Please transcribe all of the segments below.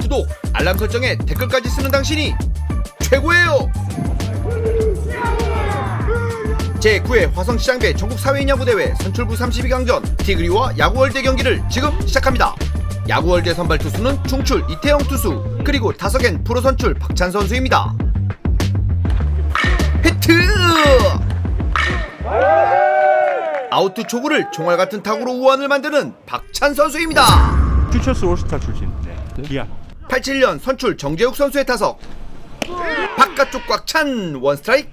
구독, 알람 설정에 댓글까지 쓰는 당신이 최고예요. 제9회 화성시장배 전국사회인야구대회 선출부 32강전 티그리와 야구월드 경기를 지금 시작합니다. 야구월드 선발 투수는 중출 이태영 투수, 그리고 타석엔 프로 선출 박찬 선수입니다. 히트! 아웃투 초구를 종알같은 타구로 우완을 만드는 박찬 선수입니다. 퓨처스 올스타 출신, 네. 기아. 87년 선출 정재욱 선수의 타석. 바깥쪽 꽉 찬 원스트라이크,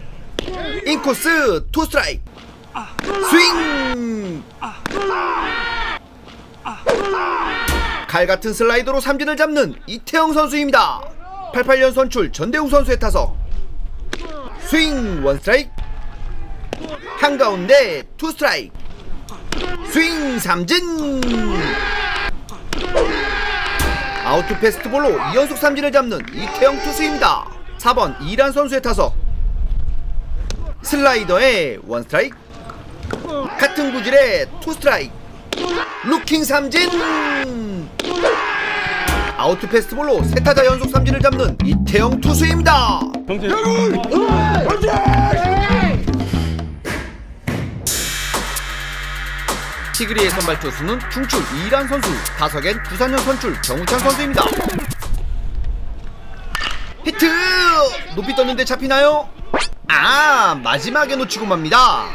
인코스 투스트라이크, 스윙! 칼같은 슬라이더로 삼진을 잡는 이태영 선수입니다. 88년 선출 전대우 선수의 타석. 스윙 원스트라이크, 한가운데 투스트라이크, 스윙 삼진! 아웃투 패스트볼로 2연속 삼진을 잡는 이태영 투수입니다. 4번 이일환 선수의 타석. 슬라이더에 원스트라이크, 같은 구질에 투스트라이크, 루킹 삼진! 아웃투 패스트볼로 세타자 연속 삼진을 잡는 이태영 투수입니다. 티그리의 선발 투수는 중출 이일환 선수, 타석엔 두산현 선출 정우창 선수입니다. 히트! 높이 떴는데 잡히나요? 아, 마지막에 놓치고 맙니다.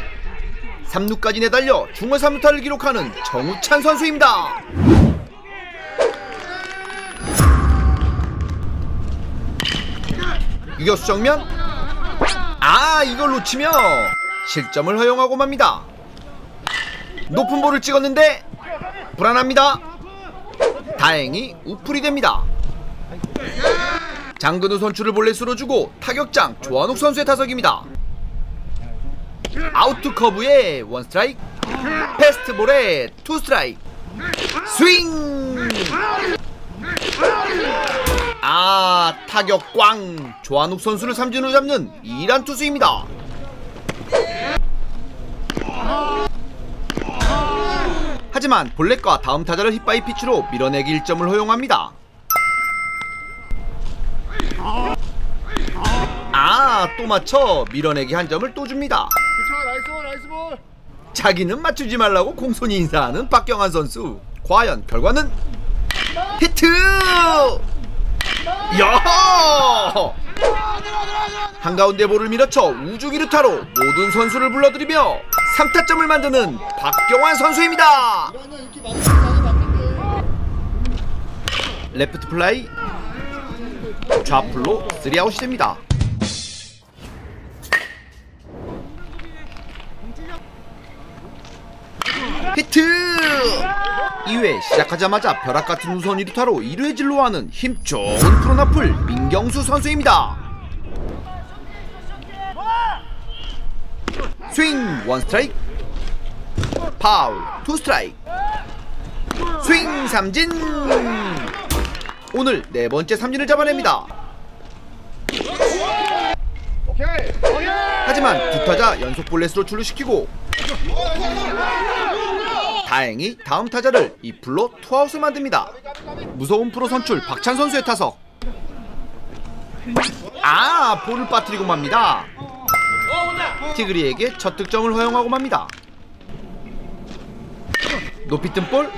3루까지 내달려 중원 3루타를 기록하는 정우찬 선수입니다. 유격수 정면, 아, 이걸 놓치며 실점을 허용하고 맙니다. 높은 볼을 찍었는데 불안합니다. 다행히 우풀이 됩니다. 장근우 선수를 볼넷으로 주고 타격장 조한욱 선수의 타석입니다. 아웃투 커브에 원스트라이크, 패스트볼에 투스트라이크, 스윙! 아, 타격 꽝! 조한욱 선수를 삼진으로 잡는 이일환 투수입니다. 하지만 볼넷과 다음 타자를 힙바이 피치로 밀어내기 1점을 허용합니다. 아, 또 맞춰 밀어내기 1점을 또 줍니다. 자기는 맞추지 말라고 공손히 인사하는 박경환 선수. 과연 결과는? 히트! 야! 한가운데 볼을 밀어쳐 우주 1루타로 모든 선수를 불러들이며 3타점을 만드는 박경환 선수입니다. 레프트 플라이, 좌플로 3아웃이 됩니다. 히트! 2회 시작하자마자 벼락같은 우선 2루타로 2루에 진로하는 힘좋은 프로나풀 민경수 선수입니다. 스윙 원스트라이크, 파울 투스트라이크, 스윙 삼진! 오늘 4번째 삼진을 잡아냅니다. 하지만 두 타자 연속 볼넷으로 출루시키고 다행히 다음 타자를 이 풀로 투아웃을 만듭니다. 무서운 프로 선출 박찬 선수의 타석. 아, 볼을 빠뜨리고 맙니다. 티그리에게 첫 득점을 허용하고 맙니다. 높이 뜬 볼,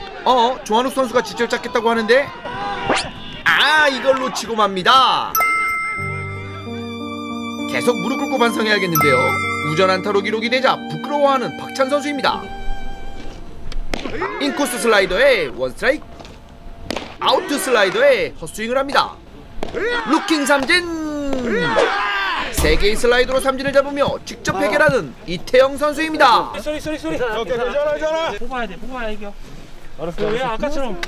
조한욱 선수가 직접 잡겠다고 하는데, 아, 이걸 놓치고 맙니다. 계속 무릎 꿇고 반성해야겠는데요. 우전 안타로 기록이 되자 부끄러워하는 박찬 선수입니다. 인코스 슬라이더에 원스트라이크, 아웃투 슬라이더에 헛스윙을 합니다. 루킹 삼진! 3개의 슬라이더로 삼진을 잡으며 직접 해결하는 이태영 선수입니다. 소리. 괜찮아. 뽑아야 이겨. 알았어. 왜 아까처럼.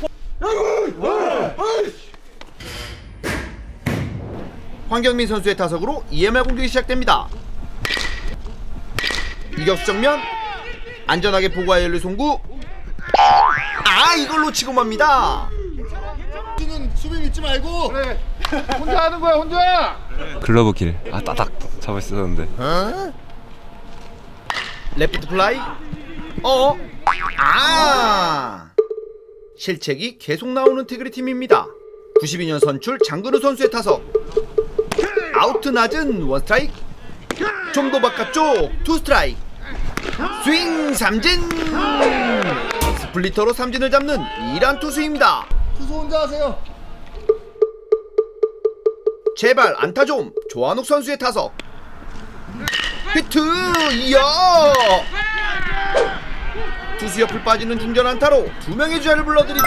황경민 선수의 타석으로 EMR 공격이 시작됩니다. 이격수 정면, 안전하게 보고와 연루 송구, 아, 이걸 놓치고 맙니다. 수는 수비 믿지 말고. 그래. 혼자 하는 거야, 혼자. 글러브 길, 아, 따닥 잡았었는데. 레프트 플라이. 실책이 계속 나오는 티그리 팀입니다. 92년 선출 장근우 선수의 타석. 아웃 낮은 원스트라이크. 좀 더 바깥쪽 투스트라이크. 스윙 삼진. 스플리터로 삼진을 잡는 이일환 투수입니다. 투수 혼자 하세요. 제발 안타 좀. 조한욱 선수의 타석. 히트. 이야. 투수 옆을 빠지는 중전 안타로 두 명의 주자를 불러들이는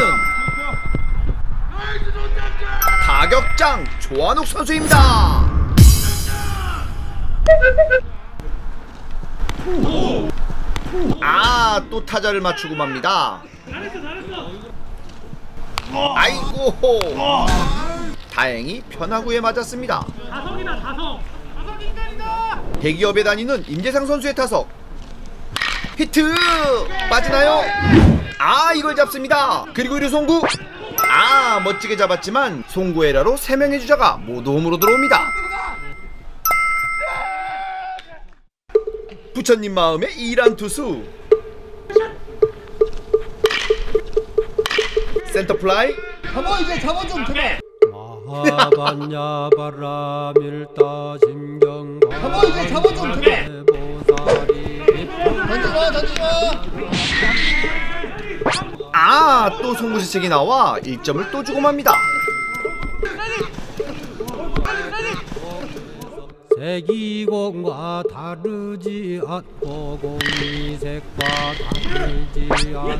타격장 조한욱 선수입니다. 아, 또 타자를 맞추고 맙니다. 아이고, 다행히 편하구에 맞았습니다. 다성이다, 다성. 대기업에 다니는 임재상 선수의 타석. 히트. 빠지나요? 아, 이걸 잡습니다. 그리고 1루 송구. 아, 멋지게 잡았지만 송구 에러로 3명의 주자가 모두 홈으로 들어옵니다. 부처님 마음의 이일환 투수. 센터 플라이. 잡아, 이제 잡아 좀, 제발. 마하반야 바람일 따짐경. 잡아, 이제 잡아 좀, 제발. 던져라, 던져라. 아, 또 송구지책이 나와 1점을 또 주고 맙니다. 세기공과 다르지 않고 공이 색과 다르지 않고.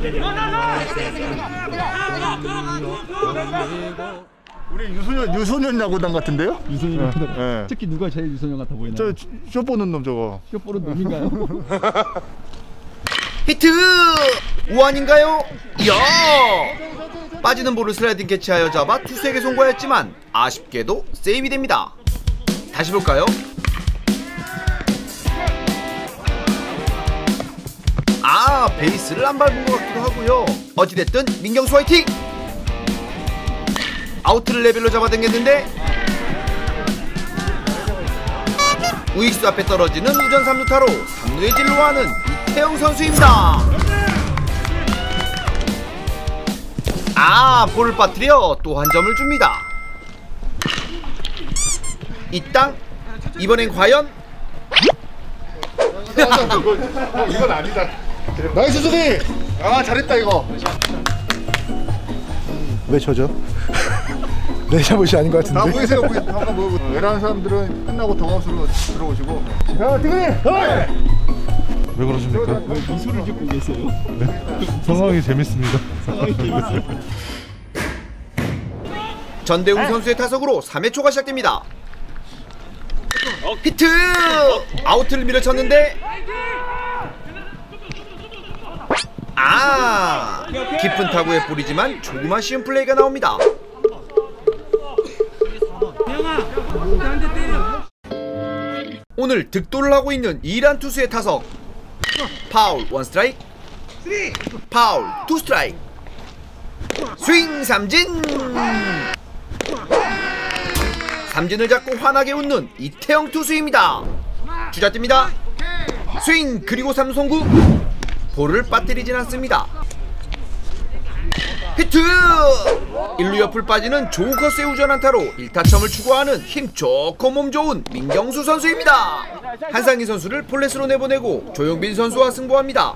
우리 유소년 야구단 같은데요? 유소년 야구단. 네. 특히 누가 제일 유소년 같아 보이나요? 저 쇼 보는 놈 저거. 쇼 보는 놈인가요? 히트! 우완인가요? 이야! 빠지는 볼을 슬라이딩 캐치하여 잡아 투수에게 송구하였지만 아쉽게도 세이브이 됩니다. 다시 볼까요? 아, 베이스를 안 밟은 것 같기도 하고요. 어찌됐든 민경수 화이팅! 아웃을 레벨로 잡아당겼는데 우익수 앞에 떨어지는 우전 3루타로 3루에 진로하는 이태영 선수입니다. 아, 볼을 빠뜨려 또 한 점을 줍니다. 이 땅, 이번엔 과연? 이건 아니다. 나이스 수비! 아, 잘했다 이거. 왜 쳐져? 내 잘못이 아닌 것 같은데. 나 보이세요? 방금 뭐 외라는 사람들은 끝나고 당황스러워 들어오시고. 야, 티그리! 왜 그러십니까? 왜 미소를 짓고 계세요? 네? 상황이 재밌습니다. 상황이 재밌어요. 전대우 선수의 타석으로 3회 초가 시작됩니다. 히트! 아웃을 밀어쳤는데 아, 깊은 타구의 볼이지만 조금 아쉬운 플레이가 나옵니다. 오늘 득도를 하고 있는 이일환 투수의 타석. 파울 원 스트라이크. 파울 투 스트라이크. 스윙 삼진. 삼진을 잡고 환하게 웃는 이태영 투수입니다. 주자 뜹니다. 스윙. 그리고 삼성구. 볼을 빠뜨리진 않습니다. 히트. 1루 옆을 빠지는 좋은 코스의 우전 안타로 1타점을 추구하는 힘 좋고 몸 좋은 민경수 선수입니다. 한상희 선수를 폴렛으로 내보내고 조용빈 선수와 승부합니다.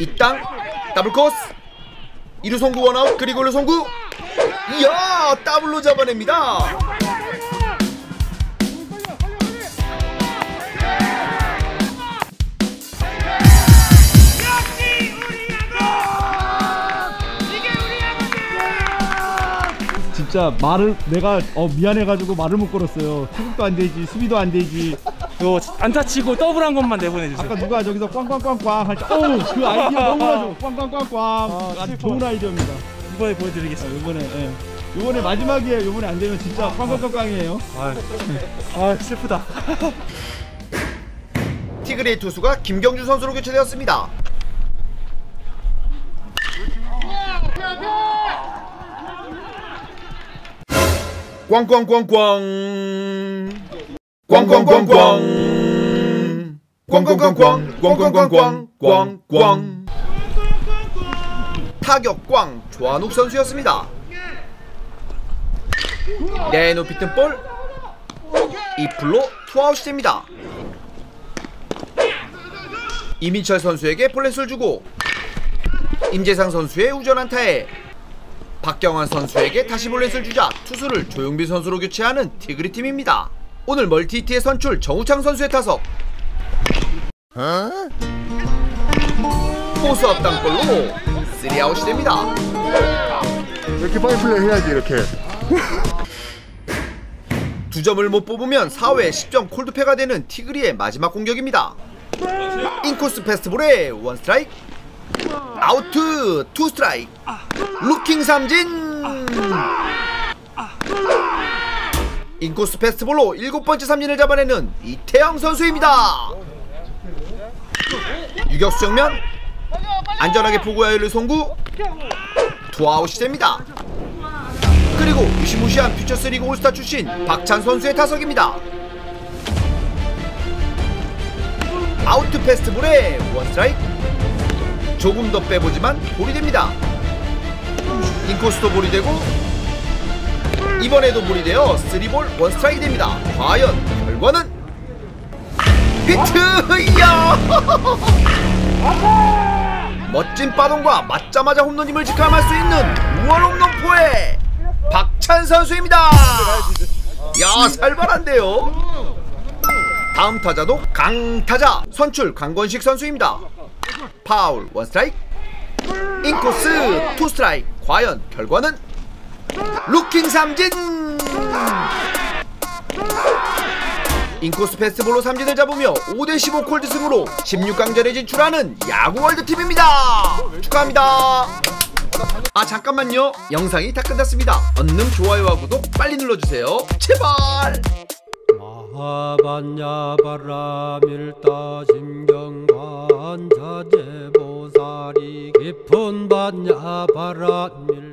이 땅 더블 코스. 2루 송구 원아웃. 그리고 1루 송구. 이야, 더블로 잡아냅니다. 진짜 말을 내가 미안해가지고 말을 못 걸었어요. 타격도 안 되지, 수비도 안 되지. 또 안타 치고 더블한 것만 내보내주세요. 아까 누가 저기서 꽝꽝꽝꽝 할 때 어우, 그 아이디어 너무 아주 꽝꽝꽝꽝. 아, 좋은 아이디어입니다. 이번에 보여드리겠습니다. 이번에, 예. 이번에 마지막이에요. 이번에 안 되면 진짜 꽝꽝꽝꽝이에요. 아, 슬프다. 티그리 투수가 김경주 선수로 교체되었습니다. 꽝꽝꽝꽝 꽝꽝꽝꽝 꽝꽝꽝꽝 꽝꽝꽝꽝꽝꽝. 타격 꽝 조한욱 선수였습니다. 네, 높이 뜬 볼 2풀로 투아웃이 됩니다. 이민철 선수에게 볼넷을 주고 임재상 선수의 우전한타에 박경환 선수에게 다시 볼넷을 주자 투수를 조용빈 선수로 교체하는 티그리 팀입니다. 오늘 멀티히트의 선출 정우창 선수의 타석, 포수 앞땅골로 3아웃이 됩니다. 이렇게 빨리 플레이해야지 이렇게. 2점을 못 뽑으면 4회 10점 콜드패가 되는 티그리의 마지막 공격입니다. 인코스 패스트볼에 원 스트라이크, 아우트 투 스트라이크, 루킹 삼진. 인코스 패스트볼로 7번째 삼진을 잡아내는 이태영 선수입니다. 유격수 정면 안전하게 포구야율을 송구, 투아웃이 됩니다. 그리고 무시무시한 퓨처스리그 올스타 출신 박찬 선수의 타석입니다. 아우트 패스트볼에 원 스트라이크, 조금 더 빼보지만 볼이 됩니다. 인코스도 볼이 되고 이번에도 볼이 되어 3볼 원 스트라이크 됩니다. 과연 결과는? 히트! 이야! 멋진 빠동과 맞자마자 홈런임을 직감할 수 있는 우월 홈런포의 박찬 선수입니다. 야, 살벌한데요? 다음 타자도 강타자 선출 강건식 선수입니다. 파울 원 스트라이크, 인코스 투 스트라이크, 과연 결과는? 루킹 삼진! 인코스 패스트볼로 삼진을 잡으며 5대15 콜드승으로 16강전에 진출하는 야구월드 팀입니다. 축하합니다. 아, 잠깐만요, 영상이 다 끝났습니다. 얼른 좋아요와 구독 빨리 눌러주세요. 제발. 마하반야 바라밀다 심경관자재보살이 깊은 반야 바라밀